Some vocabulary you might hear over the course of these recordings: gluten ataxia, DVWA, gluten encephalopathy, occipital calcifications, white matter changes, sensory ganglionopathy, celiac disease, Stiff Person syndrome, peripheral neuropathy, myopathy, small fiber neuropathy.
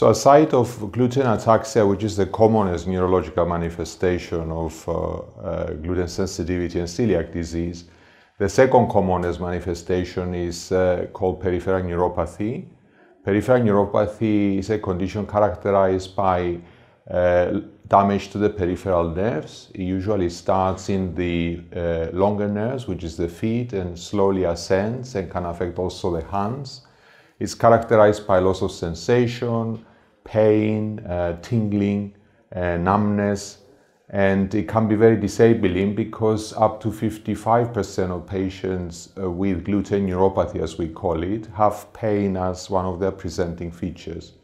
So aside of gluten ataxia, which is the commonest neurological manifestation of gluten sensitivity and celiac disease, the second commonest manifestation is called peripheral neuropathy. Peripheral neuropathy is a condition characterized by damage to the peripheral nerves. It usually starts in the longer nerves, which is the feet, and slowly ascends and can affect also the hands. It's characterized by loss of sensation, pain, tingling, numbness, and it can be very disabling because up to 55% of patients with gluten neuropathy, as we call it, have pain as one of their presenting features.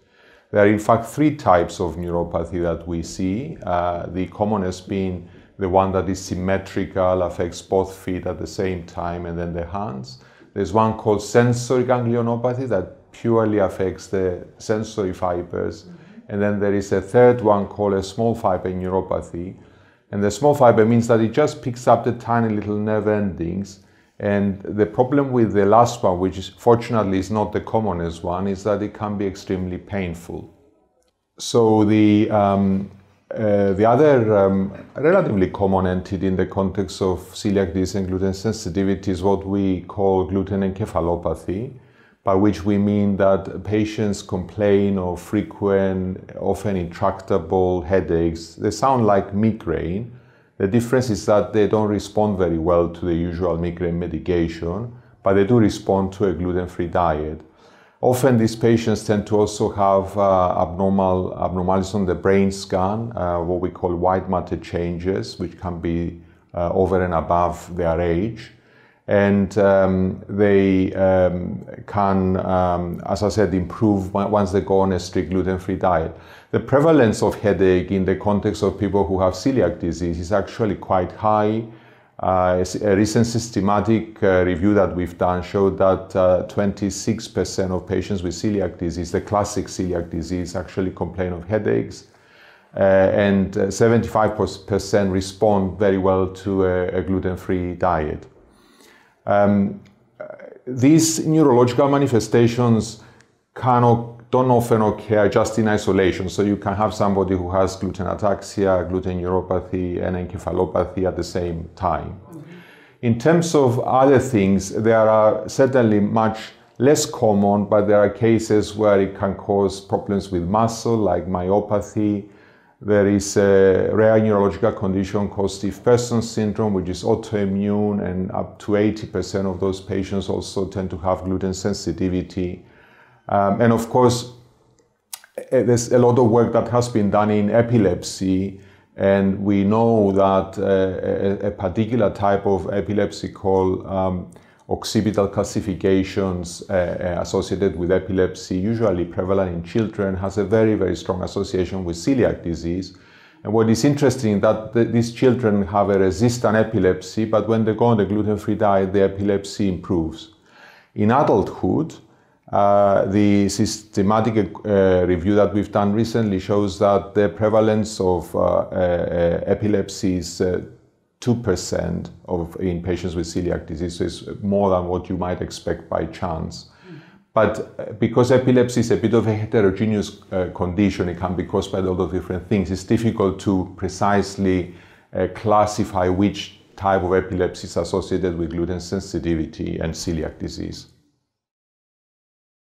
There are in fact three types of neuropathy that we see, the commonest being the one that is symmetrical, affects both feet at the same time and then the hands. There's one called sensory ganglionopathy that purely affects the sensory fibers. And then there is a third one called a small fiber neuropathy. And the small fiber means that it just picks up the tiny little nerve endings. And the problem with the last one, which is, fortunately is not the commonest one, is that it can be extremely painful. So the other relatively common entity in the context of celiac disease and gluten sensitivity is what we call gluten encephalopathy, by which we mean that patients complain of frequent, often intractable headaches. They sound like migraine. The difference is that they don't respond very well to the usual migraine medication, but they do respond to a gluten-free diet. Often these patients tend to also have abnormalities on the brain scan, what we call white matter changes, which can be over and above their age. And they can, as I said, improve once they go on a strict gluten-free diet. The prevalence of headache in the context of people who have celiac disease is actually quite high. A recent systematic review that we've done showed that 26% of patients with celiac disease, the classic celiac disease, actually complain of headaches, and 75% respond very well to a gluten-free diet. These neurological manifestations don't often occur just in isolation. So you can have somebody who has gluten ataxia, gluten neuropathy, and encephalopathy at the same time. Mm-hmm. In terms of other things, there are certainly much less common, but there are cases where it can cause problems with muscle, like myopathy. There is a rare neurological condition called Stiff Person syndrome, which is autoimmune, and up to 80% of those patients also tend to have gluten sensitivity. And of course, there's a lot of work that has been done in epilepsy, and we know that a particular type of epilepsy called occipital calcifications associated with epilepsy, usually prevalent in children, has a very, very strong association with celiac disease. And what is interesting is that these children have a resistant epilepsy, but when they go on a gluten-free diet, the epilepsy improves. In adulthood, the systematic review that we've done recently shows that the prevalence of epilepsy is 2% in patients with celiac disease, so it's more than what you might expect by chance. Mm-hmm. But because epilepsy is a bit of a heterogeneous condition, it can be caused by a lot of different things. It's difficult to precisely classify which type of epilepsy is associated with gluten sensitivity and celiac disease.